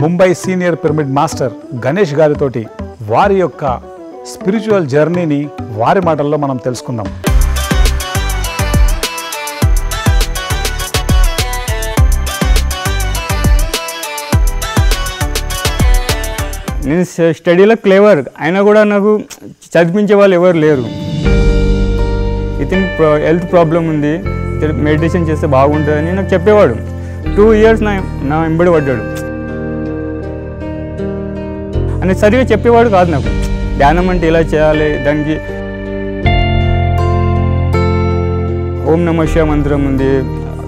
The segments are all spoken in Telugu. Mumbai senior pyramid master Ganesh గారితోటి వారి యొక్క స్పిరిచువల్ జర్నీని వారి మాటల్లో మనం తెలుసుకుందాం. నేను స్టడీలో క్లేవర్ అయినా కూడా నాకు చదివించే వాళ్ళు ఎవరు లేరు. ఇతని హెల్త్ ప్రాబ్లం ఉంది, మెడిటేషన్ చేస్తే బాగుంటుందని నాకు చెప్పేవాడు. 2 years నా వెంబడి పడ్డాడు అని సరిగా చెప్పేవాడు కాదు. నాకు ధ్యానం అంటే ఇలా చేయాలి, దానికి ఓం నమ శివ మంత్రం ఉంది,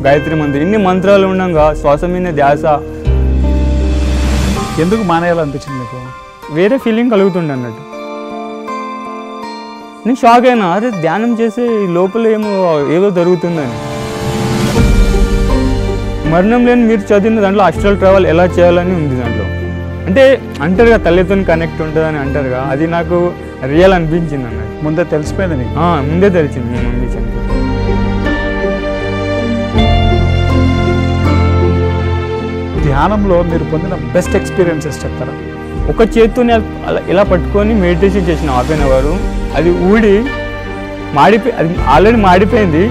గాయత్రి మంత్రం, ఇన్ని మంత్రాలు ఉండగా శ్వాస మీద ధ్యాస ఎందుకు మానేయాలనిపించింది? నాకు వేరే ఫీలింగ్ కలుగుతుండే అన్నట్టు. నేను షాక్ అయినా, అరే ధ్యానం చేసే లోపల ఏదో జరుగుతుందని. మరణం లేని మీరు చదివిన దాంట్లో ఆస్ట్రల్ ట్రావెల్ ఎలా చేయాలని ఉంది. దాంట్లో అంటే అంటారుగా తల్లితో కనెక్ట్ ఉంటుందని అంటారుగా, అది నాకు రియల్ అనిపించింది అన్నది. ముందే తెలిసిపోయింది, ముందే తెలిసింది. ధ్యానంలో మీరు పొందిన బెస్ట్ ఎక్స్పీరియన్సెస్ చెప్తారా? ఒక చేతిని ఇలా పట్టుకొని మెడిటేషన్ చేసిన హాఫ్ అన్ అవర్, అది ఊడి మాడిపోయి, అది ఆల్రెడీ మాడిపోయింది,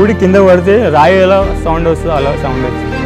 ఊడి కింద పడితే రాయి ఎలా సౌండ్ వస్తుందో అలా సౌండ్ వచ్చింది.